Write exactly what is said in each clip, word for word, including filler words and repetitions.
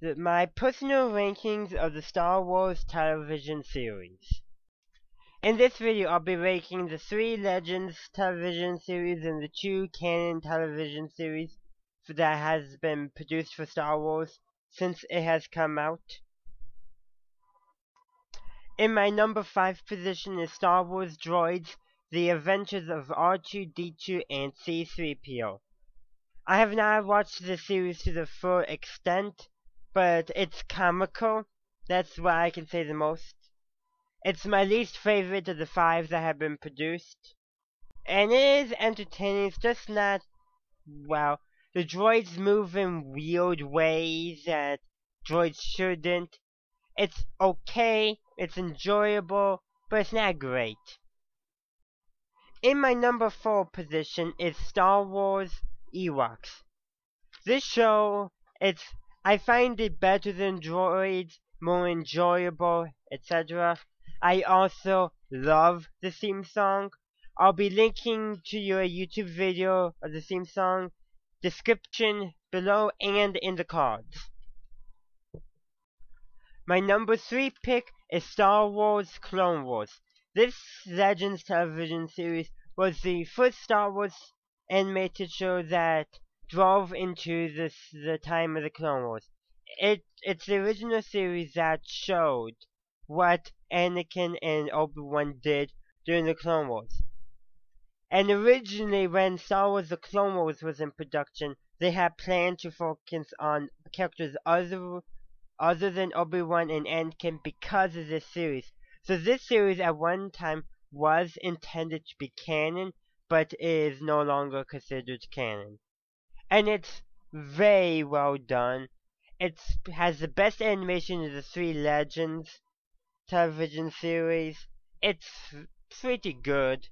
the, my personal rankings of the Star Wars television series. In this video, I'll be ranking the three Legends television series and the two canon television series that has been produced for Star Wars since it has come out. In my number five position is Star Wars Droids, The Adventures of R two D two and C three P O. I have not watched the series to the full extent, but it's comical. That's what I can say the most. It's my least favorite of the five that have been produced, and it is entertaining. It's just not, well, the droids move in weird ways that droids shouldn't. It's okay, it's enjoyable, but it's not great. In my number four position is Star Wars Ewoks. This show, it's I find it better than droids, more enjoyable, et cetera. I also love the theme song. I'll be linking to your YouTube video of the theme song description below and in the cards. My number three pick is Star Wars Clone Wars. This Legends television series was the first Star Wars animated show that drove into this, the time of the Clone Wars. It, it's the original series that showed what Anakin and Obi-Wan did during the Clone Wars. And originally, when Star Wars The Clone Wars was in production, they had planned to focus on characters other, other than Obi-Wan and Anakin because of this series. So this series at one time was intended to be canon, but is no longer considered canon. And it's very well done. It has the best animation of the three Legends television series. It's pretty good.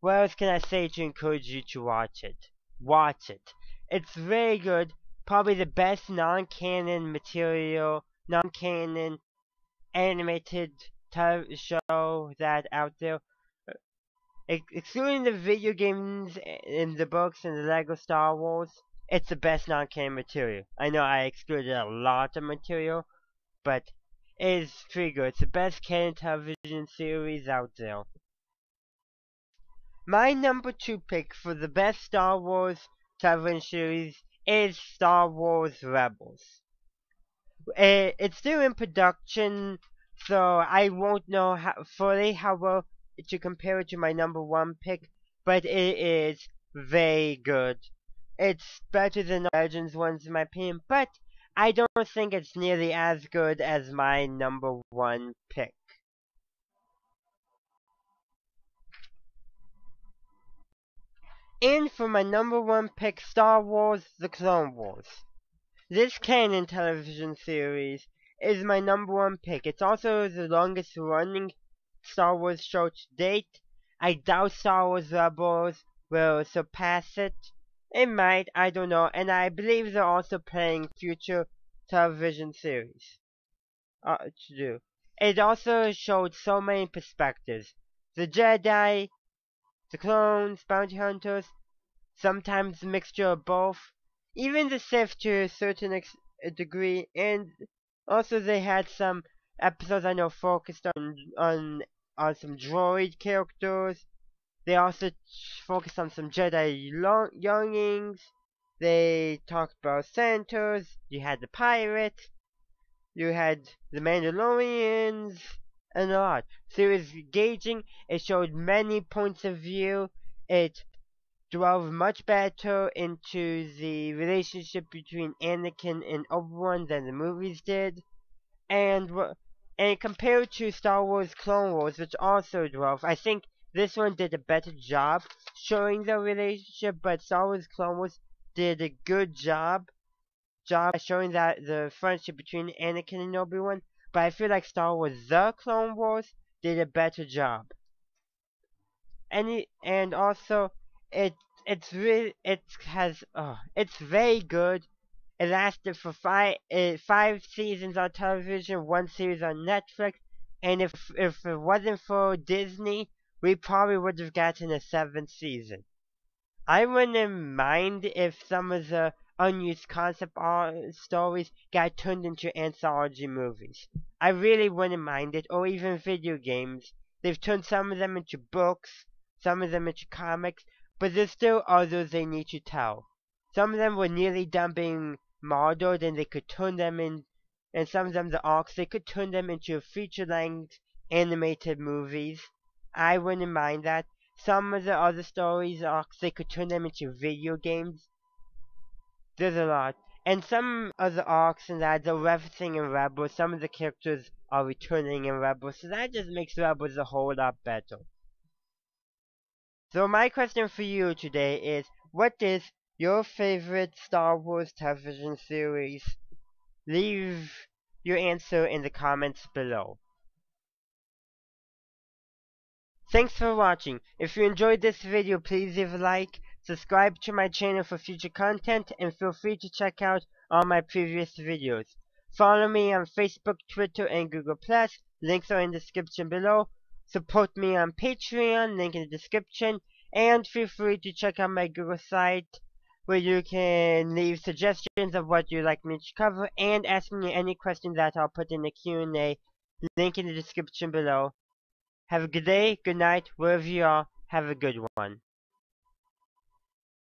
What else can I say to encourage you to watch it? Watch it. It's very good. Probably the best non-canon material, non-canon animated television show that out there. Ex excluding the video games and the books and the Lego Star Wars, it's the best non-canon material. I know I excluded a lot of material, but it is pretty good. It's the best canon television series out there. My number two pick for the best Star Wars television series is Star Wars Rebels. It, it's still in production, so I won't know how, fully how well to compare it to my number one pick, but it is very good. It's better than the Legends ones in my opinion, but I don't think it's nearly as good as my number one pick. And for my number one pick, Star Wars The Clone Wars. This canon television series is my number one pick. It's also the longest running Star Wars show to date. I doubt Star Wars Rebels will surpass it. It might, I don't know, and I believe they're also planning future television series uh, to do. It also showed so many perspectives. The Jedi, the clones, bounty hunters, sometimes a mixture of both, even the Sith to a certain ex degree, and also they had some episodes I know focused on on on some droid characters. They also focused on some Jedi youngings. They talked about Santos. You had the pirates. You had the Mandalorians. And a lot. So it was engaging, it showed many points of view, it dwelled much better into the relationship between Anakin and Obi-Wan than the movies did, and and compared to Star Wars Clone Wars, which also dwelled, I think this one did a better job showing the relationship, but Star Wars Clone Wars did a good job, job showing that the friendship between Anakin and Obi-Wan. But I feel like Star Wars The Clone Wars did a better job. And it, and also it it's really it has oh, it's very good. It lasted for five uh, five seasons on television, one series on Netflix, and if if it wasn't for Disney, we probably would have gotten a seventh season. I wouldn't mind if some of the unused concept art stories got turned into anthology movies. I really wouldn't mind it, or even video games. They've turned some of them into books, some of them into comics, but there still are those they need to tell. Some of them were nearly done being modeled and they could turn them in, and some of them the arcs, they could turn them into feature-length animated movies. I wouldn't mind that. Some of the other stories arcs, they could turn them into video games. There's a lot. And some of the arcs and that, they're referencing in Rebels, some of the characters are returning in Rebels, so that just makes Rebels a whole lot better. So my question for you today is, what is your favorite Star Wars television series? Leave your answer in the comments below. Thanks for watching. If you enjoyed this video, please leave a like, subscribe to my channel for future content, and feel free to check out all my previous videos. Follow me on Facebook, Twitter, and Google plus. Links are in the description below. Support me on Patreon, link in the description, and feel free to check out my Google site where you can leave suggestions of what you'd like me to cover and ask me any questions that I'll put in the Q and A, link in the description below. Have a good day, good night, wherever you are, have a good one.